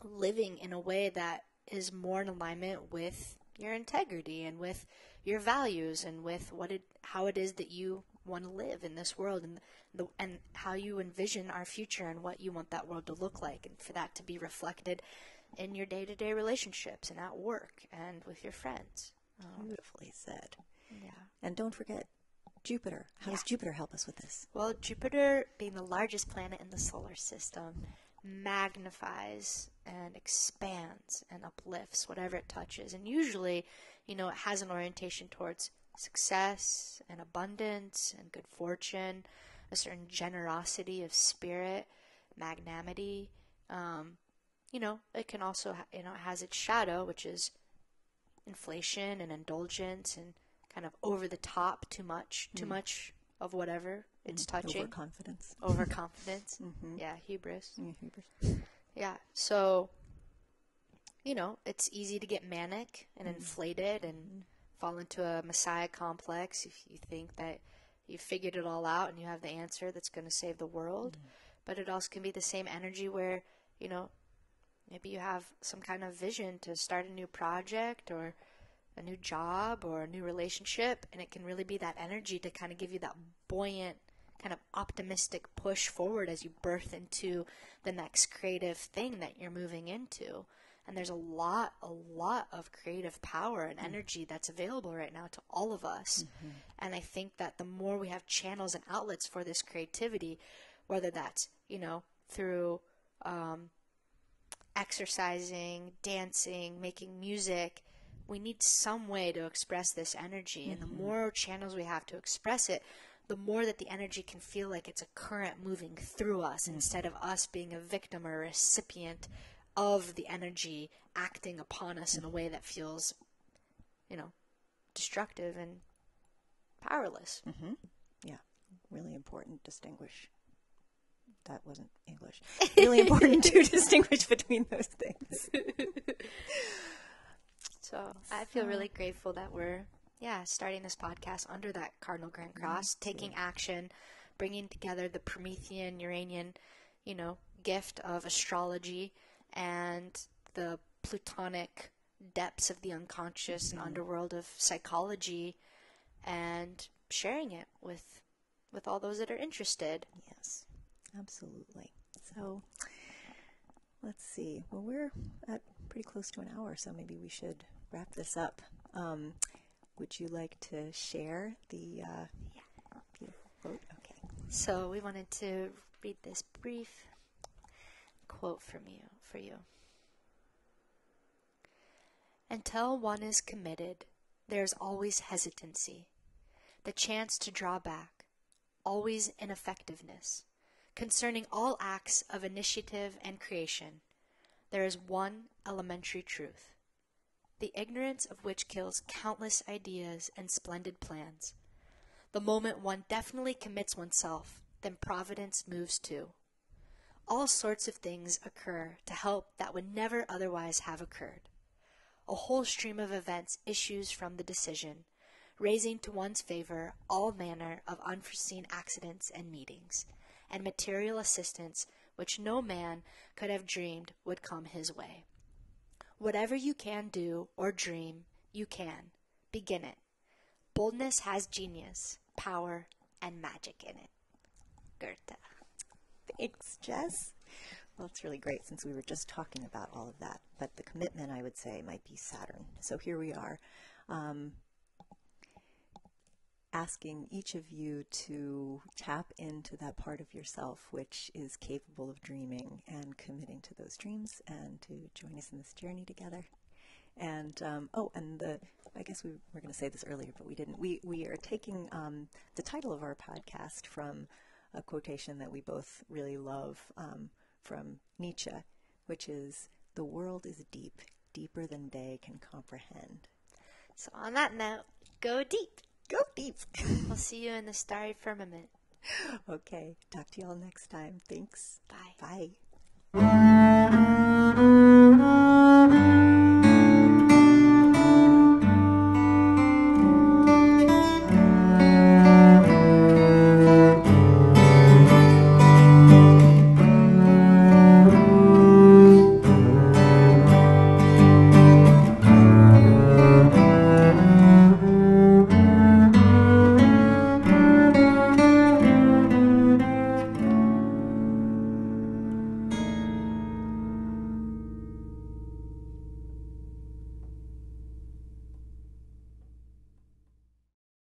living in a way that is more in alignment with your integrity and with your values and with what it, how it is that you want to live in this world and the, and how you envision our future and what you want that world to look like, and for that to be reflected in your day-to-day relationships and at work and with your friends. Um, Beautifully said. Yeah. And don't forget Jupiter. How yeah. does Jupiter help us with this? Well, Jupiter, being the largest planet in the solar system, magnifies and expands and uplifts whatever it touches. And usually, you know, it has an orientation towards success and abundance and good fortune, a certain generosity of spirit, magnanimity. Um, you know, it can also, ha- you know, it has its shadow, which is inflation and indulgence and kind of over the top, too much, too mm. much of whatever it's touching. Overconfidence. Overconfidence. mm-hmm. Yeah, hubris. Yeah, hubris. Yeah, so, you know, it's easy to get manic and mm. inflated and mm. fall into a messiah complex if you think that you figured it all out and you have the answer that's going to save the world. Mm. But it also can be the same energy where, you know, maybe you have some kind of vision to start a new project or a new job or a new relationship, and it can really be that energy to kind of give you that buoyant, kind of optimistic push forward as you birth into the next creative thing that you're moving into. And there's a lot, a lot of creative power and energy that's available right now to all of us. Mm-hmm. And I think that the more we have channels and outlets for this creativity, whether that's, you know, through um, exercising, dancing, making music, we need some way to express this energy. And mm-hmm. the more channels we have to express it, the more that the energy can feel like it's a current moving through us mm. instead of us being a victim or a recipient of the energy acting upon us mm. in a way that feels, you know, destructive and powerless. Mm-hmm. Yeah. Really important distinguish. That wasn't English. Really important to distinguish between those things. So I feel really grateful that we're Yeah, starting this podcast under that Cardinal Grand Cross, mm-hmm. taking action, bringing together the Promethean, Uranian, you know, gift of astrology and the Plutonic depths of the unconscious mm-hmm. and underworld of psychology, and sharing it with with all those that are interested. Yes, absolutely. So let's see. Well, we're at pretty close to an hour, so maybe we should wrap this up. Um, Would you like to share the uh, yeah. quote? Okay. So we wanted to read this brief quote from you, for you. Until one is committed, there's always hesitancy, the chance to draw back, always ineffectiveness. Concerning all acts of initiative and creation, there is one elementary truth. The ignorance of which kills countless ideas and splendid plans. The moment one definitely commits oneself, then providence moves too. All sorts of things occur to help that would never otherwise have occurred. A whole stream of events issues from the decision, raising to one's favor all manner of unforeseen accidents and meetings, and material assistance which no man could have dreamed would come his way. Whatever you can do or dream, you can. Begin it. Boldness has genius, power, and magic in it. Goethe. Thanks, Jess. Well, it's really great since we were just talking about all of that. But the commitment, I would say, might be Saturn. So here we are, um, asking each of you to tap into that part of yourself which is capable of dreaming and committing to those dreams and to join us in this journey together. And, um, oh, and the, I guess we were going to say this earlier, but we didn't. We, we are taking um, the title of our podcast from a quotation that we both really love um, from Nietzsche, which is, "The world is deep, deeper than day can comprehend." So on that note, go deep. Go deep. We'll see you in the starry firmament. Okay. Talk to you all next time. Thanks. Bye. Bye.